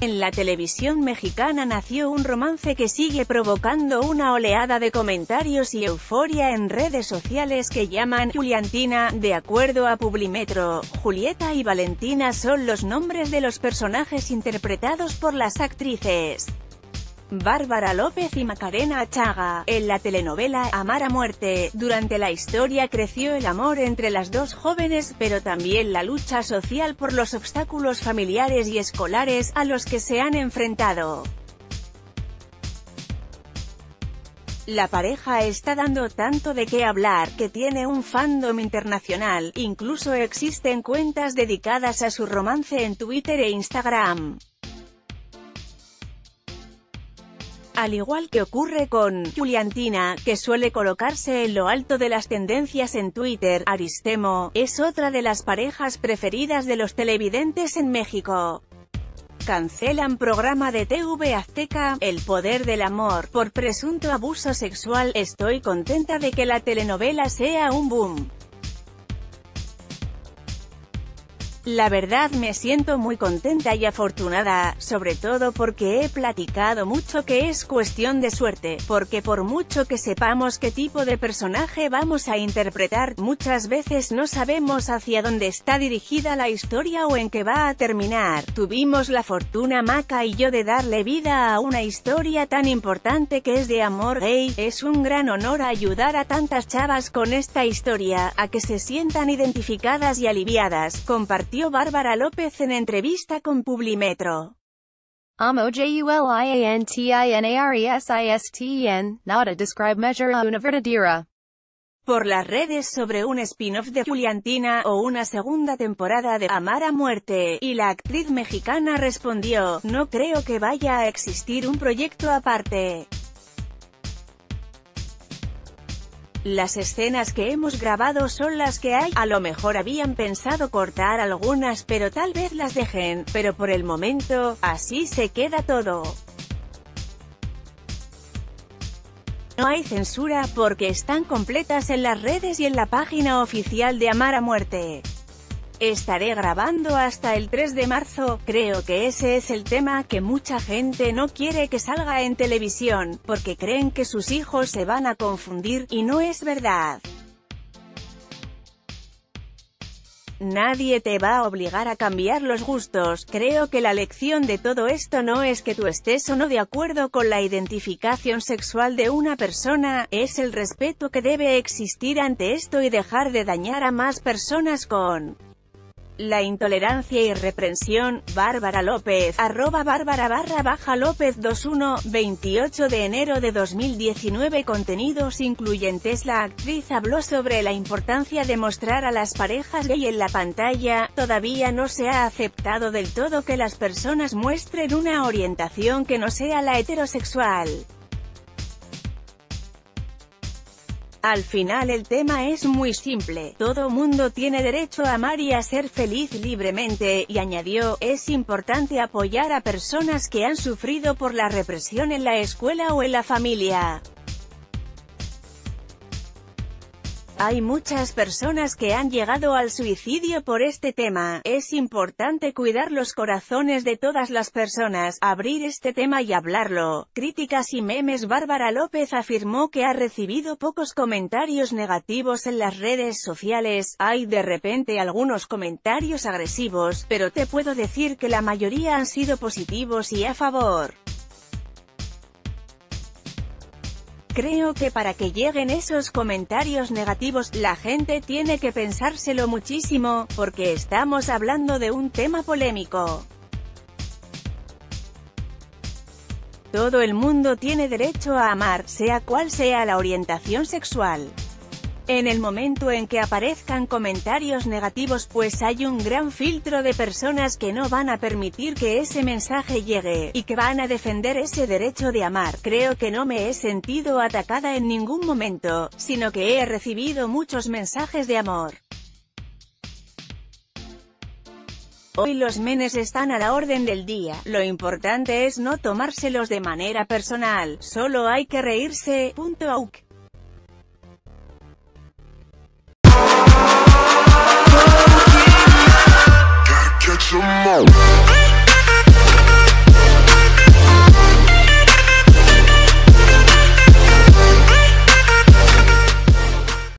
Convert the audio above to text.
En la televisión mexicana nació un romance que sigue provocando una oleada de comentarios y euforia en redes sociales que llaman Juliantina. De acuerdo a Publimetro, Julieta y Valentina son los nombres de los personajes interpretados por las actrices Bárbara López y Macarena Achaga en la telenovela Amar a muerte. Durante la historia creció el amor entre las dos jóvenes, pero también la lucha social por los obstáculos familiares y escolares a los que se han enfrentado. La pareja está dando tanto de qué hablar que tiene un fandom internacional, incluso existen cuentas dedicadas a su romance en Twitter e Instagram. Al igual que ocurre con Juliantina, que suele colocarse en lo alto de las tendencias en Twitter, Aristemo es otra de las parejas preferidas de los televidentes en México. Cancelan programa de TV Azteca, El Poder del Amor, por presunto abuso sexual. Estoy contenta de que la telenovela sea un boom. La verdad me siento muy contenta y afortunada, sobre todo porque he platicado mucho que es cuestión de suerte, porque por mucho que sepamos qué tipo de personaje vamos a interpretar, muchas veces no sabemos hacia dónde está dirigida la historia o en qué va a terminar. Tuvimos la fortuna Maca y yo de darle vida a una historia tan importante que es de amor gay. Es un gran honor ayudar a tantas chavas con esta historia, a que se sientan identificadas y aliviadas, compartiendo Bárbara López en entrevista con Publimetro. Por las redes sobre un spin-off de Juliantina o una segunda temporada de Amar a muerte, y la actriz mexicana respondió: no creo que vaya a existir un proyecto aparte. Las escenas que hemos grabado son las que hay, a lo mejor habían pensado cortar algunas pero tal vez las dejen, pero por el momento, así se queda todo. No hay censura porque están completas en las redes y en la página oficial de Amar a muerte. Estaré grabando hasta el 3 de marzo, creo que ese es el tema que mucha gente no quiere que salga en televisión, porque creen que sus hijos se van a confundir, y no es verdad. Nadie te va a obligar a cambiar los gustos. Creo que la lección de todo esto no es que tú estés o no de acuerdo con la identificación sexual de una persona, es el respeto que debe existir ante esto y dejar de dañar a más personas con la intolerancia y reprensión. Bárbara López, @Bárbara_López 21, 28 de enero de 2019. Contenidos incluyentes. La actriz habló sobre la importancia de mostrar a las parejas gay en la pantalla. Todavía no se ha aceptado del todo que las personas muestren una orientación que no sea la heterosexual. Al final el tema es muy simple, todo mundo tiene derecho a amar y a ser feliz libremente, y añadió, es importante apoyar a personas que han sufrido por la represión en la escuela o en la familia. Hay muchas personas que han llegado al suicidio por este tema, es importante cuidar los corazones de todas las personas, abrir este tema y hablarlo. Críticas y memes. Bárbara López afirmó que ha recibido pocos comentarios negativos en las redes sociales. Hay de repente algunos comentarios agresivos, pero te puedo decir que la mayoría han sido positivos y a favor. Creo que para que lleguen esos comentarios negativos, la gente tiene que pensárselo muchísimo, porque estamos hablando de un tema polémico. Todo el mundo tiene derecho a amar, sea cual sea la orientación sexual. En el momento en que aparezcan comentarios negativos, pues hay un gran filtro de personas que no van a permitir que ese mensaje llegue, y que van a defender ese derecho de amar. Creo que no me he sentido atacada en ningún momento, sino que he recibido muchos mensajes de amor. Hoy los memes están a la orden del día, lo importante es no tomárselos de manera personal, solo hay que reírse.